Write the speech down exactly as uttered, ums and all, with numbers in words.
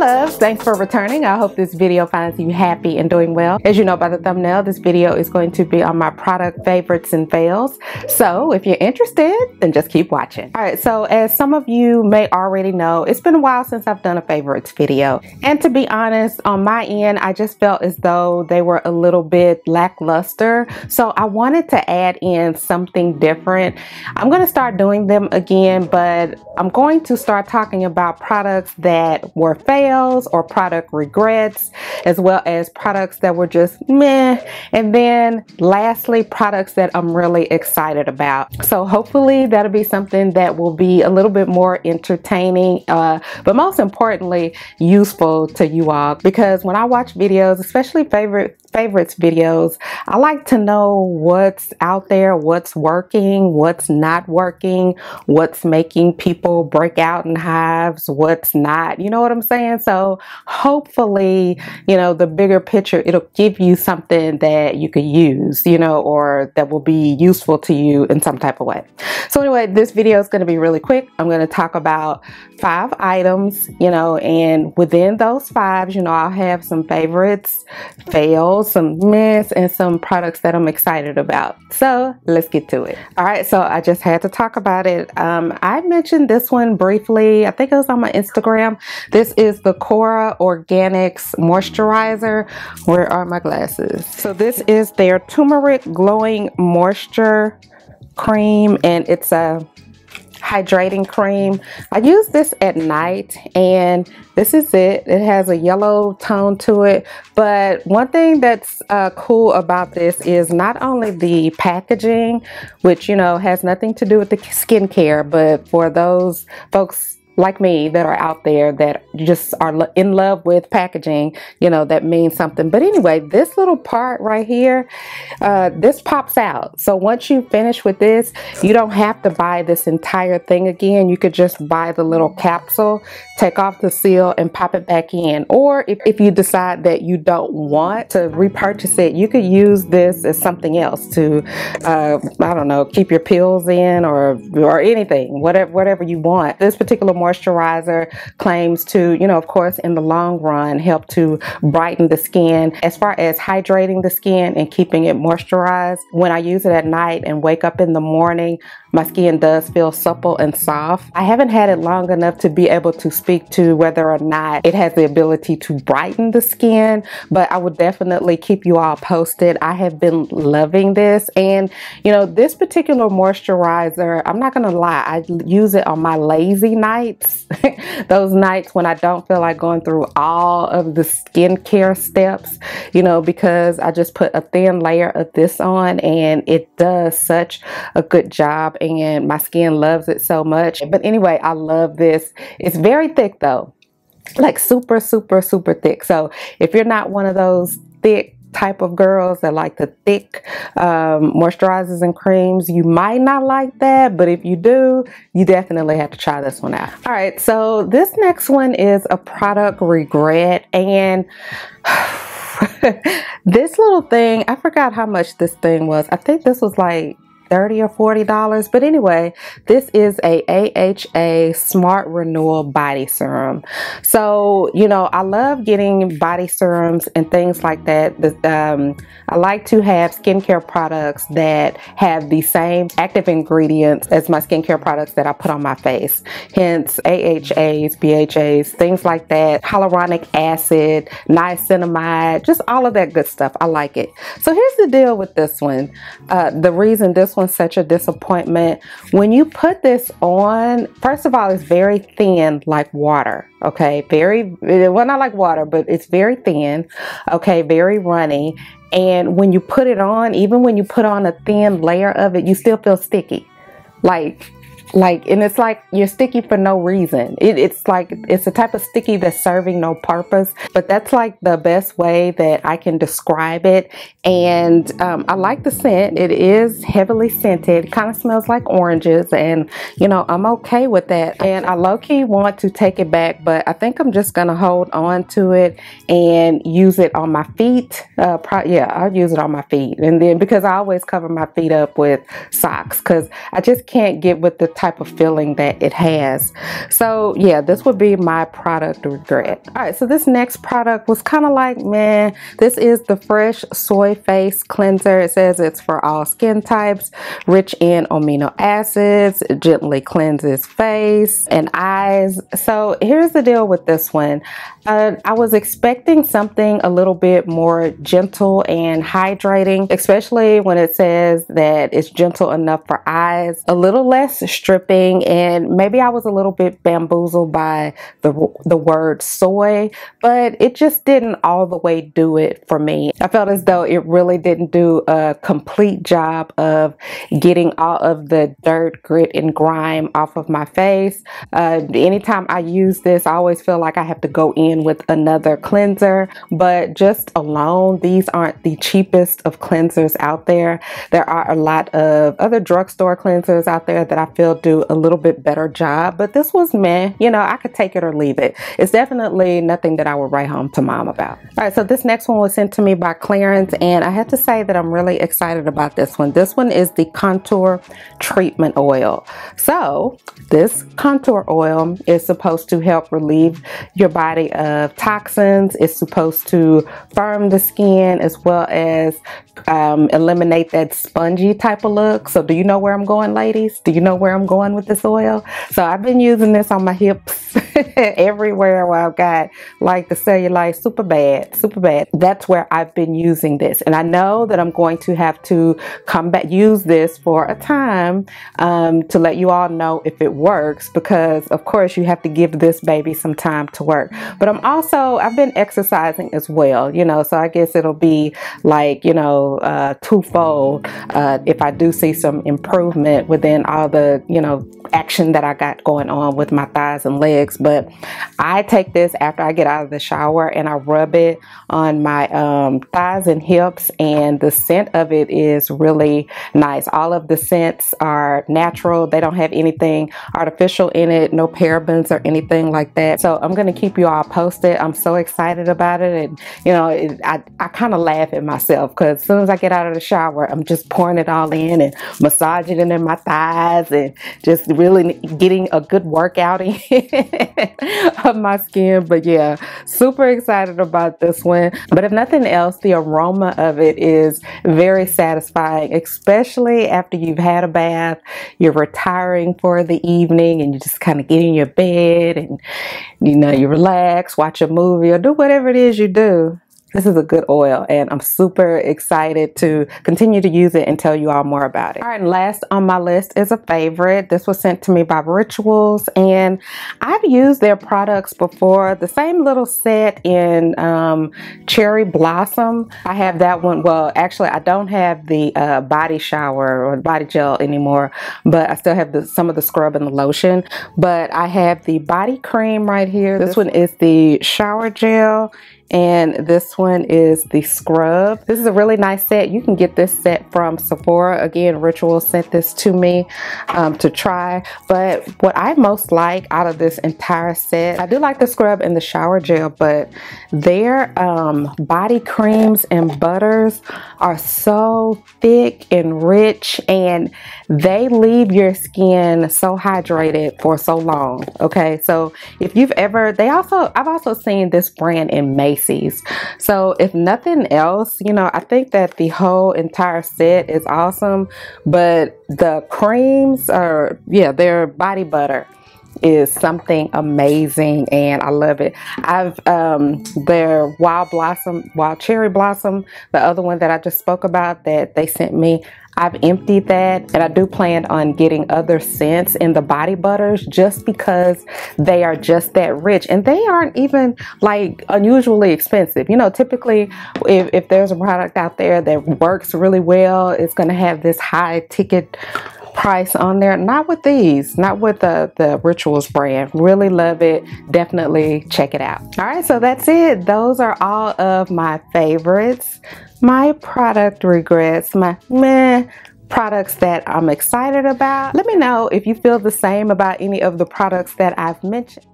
loves, thanks for returning. I hope this video finds you happy and doing well. As you know by the thumbnail, this video is going to be on my product favorites and fails. So if you're interested, then just keep watching. All right, so as some of you may already know, it's been a while since I've done a favorites video. And to be honest, on my end, I just felt as though they were a little bit lackluster. So I wanted to add in something different. I'm going to start doing them again, but I'm going to start talking about products that were fails or product regrets, as well as products that were just meh. And then lastly, products that I'm really excited about. So hopefully that'll be something that will be a little bit more entertaining, uh, but most importantly, useful to you all. Because when I watch videos, especially favorite favorites videos, I like to know what's out there, what's working, what's not working, what's making people break out in hives, what's not, you know what I'm saying? So hopefully, you know, the bigger picture, it'll give you something that you could use, you know, or that will be useful to you in some type of way. So anyway, this video is going to be really quick. I'm going to talk about five items, you know, and within those fives, you know, I'll have some favorites, fails, some myths, and some products that I'm excited about. So let's get to it. All right, so I just had to talk about it. Um, I mentioned this one briefly. I think it was on my Instagram. This is the KORA Organics Moisturizer. Where are my glasses? So this is their Turmeric Glowing Moisture Cream, and it's a hydrating cream. I use this at night, and this is it. It has a yellow tone to it, but one thing that's uh, cool about this is not only the packaging, which, you know, has nothing to do with the skincare, but for those folks like me that are out there that just are in love with packaging, you know, that means something. But anyway, this little part right here, uh, this pops out. So once you finish with this, you don't have to buy this entire thing again. You could just buy the little capsule, take off the seal, and pop it back in. Or if, if you decide that you don't want to repurchase it, you could use this as something else to, uh, I don't know, keep your pills in, or, or anything, whatever, whatever you want. This particular moisturizer claims to, you know, of course, in the long run, help to brighten the skin as far as hydrating the skin and keeping it moisturized. When I use it at night and wake up in the morning, my skin does feel supple and soft. I haven't had it long enough to be able to speak to whether or not it has the ability to brighten the skin, but I will definitely keep you all posted. I have been loving this, and you know, this particular moisturizer, I'm not gonna lie, I use it on my lazy nights. Those nights when I don't feel like going through all of the skincare steps, you know, because I just put a thin layer of this on, and it does such a good job, and my skin loves it so much. But anyway, I love this. It's very thick though, like super, super, super thick. So if you're not one of those thick type of girls that like the thick um, moisturizers and creams, you might not like that, but if you do, you definitely have to try this one out. All right, so this next one is a product regret, and this little thing, I forgot how much this thing was. I think this was like thirty or forty dollars, but anyway, this is a A H A Smart Renewal Body Serum. So, you know, I love getting body serums and things like that. Um, I like to have skincare products that have the same active ingredients as my skincare products that I put on my face. Hence, A H As, B H As, things like that, hyaluronic acid, niacinamide, just all of that good stuff. I like it. So here's the deal with this one. Uh, the reason this one such a disappointment, when you put this on, first of all, it's very thin, like water. Okay, very, well, not like water, but it's very thin. Okay, very runny. And when you put it on, even when you put on a thin layer of it, you still feel sticky, like like and it's like you're sticky for no reason. It, it's like it's a type of sticky that's serving no purpose, but that's like the best way that I can describe it. And um, I like the scent. It is heavily scented. It kind of smells like oranges, and you know, I'm okay with that, and I low-key want to take it back, but I think I'm just gonna hold on to it and use it on my feet. Uh, pro yeah I'll use it on my feet, and then because I always cover my feet up with socks, because I just can't get with the type of feeling that it has. So yeah, this would be my product regret. All right, so this next product was kind of like, man, this is the Fresh Soy Face Cleanser. It says it's for all skin types, rich in amino acids, it gently cleanses face and eyes. So here's the deal with this one. Uh, I was expecting something a little bit more gentle and hydrating, especially when it says that it's gentle enough for eyes, a little less stripping, and maybe I was a little bit bamboozled by the, the word soy, but it just didn't all the way do it for me. I felt as though it really didn't do a complete job of getting all of the dirt, grit, and grime off of my face. Uh, anytime I use this, I always feel like I have to go in with another cleanser, but just alone, these aren't the cheapest of cleansers out there. There are a lot of other drugstore cleansers out there that I feel do a little bit better job, but this was meh. You know, I could take it or leave it. It's definitely nothing that I would write home to mom about. All right, so this next one was sent to me by Clarins, and I have to say that I'm really excited about this one. This one is the Contour Treatment Oil. So this contour oil is supposed to help relieve your body of toxins. It's supposed to firm the skin as well as um, eliminate that spongy type of look. So do you know where I'm going, ladies? Do you know where I'm going with this oil? So I've been using this on my hips everywhere where I've got like the cellulite, super bad, super bad. That's where I've been using this. And I know that I'm going to have to come back, use this for a time um, to let you all know if it works, because of course you have to give this baby some time to work. But I'm also, I've been exercising as well, you know, so I guess it'll be like, you know, uh, twofold uh, if I do see some improvement within all the, you know, action that I got going on with my thighs and legs. But I take this after I get out of the shower and I rub it on my um, thighs and hips, and the scent of it is really nice. All of the scents are natural. They don't have anything artificial in it, no parabens or anything like that. So I'm going to keep you all posted. I'm so excited about it. And you know, it, I, I kind of laugh at myself because as soon as I get out of the shower, I'm just pouring it all in and massaging it in my thighs and just really getting a good workout in of my skin. But yeah, super excited about this one. But if nothing else, the aroma of it is very satisfying, especially after you've had a bath, you're retiring for the evening, and you just kind of get in your bed and, you know, you relax, watch a movie, or do whatever it is you do. This is a good oil, and I'm super excited to continue to use it and tell you all more about it. All right, last on my list is a favorite. This was sent to me by Rituals, and I've used their products before. The same little set in um, Cherry Blossom. I have that one. Well, actually, I don't have the uh, body shower or body gel anymore, but I still have the, some of the scrub and the lotion. But I have the body cream right here. This one is the shower gel, and this one is the scrub. This is a really nice set. You can get this set from Sephora. Again, Ritual sent this to me um, to try. But what I most like out of this entire set, I do like the scrub and the shower gel, but their um, body creams and butters are so thick and rich, and they leave your skin so hydrated for so long. Okay, so if you've ever, they also, I've also seen this brand in Macy's. So if nothing else, you know, I think that the whole entire set is awesome, but the creams are, yeah, their body butter is something amazing, and I love it. I've um their wild blossom, wild cherry blossom, the other one that I just spoke about that they sent me, I've emptied that, and I do plan on getting other scents in the body butters just because they are just that rich, and they aren't even like unusually expensive. You know, typically if, if there's a product out there that works really well, it's going to have this high ticket price on there. Not with these, not with the, the Rituals brand. Really love it. Definitely check it out. All right, so that's it. Those are all of my favorites, my product regrets, my meh products that I'm excited about. Let me know if you feel the same about any of the products that I've mentioned.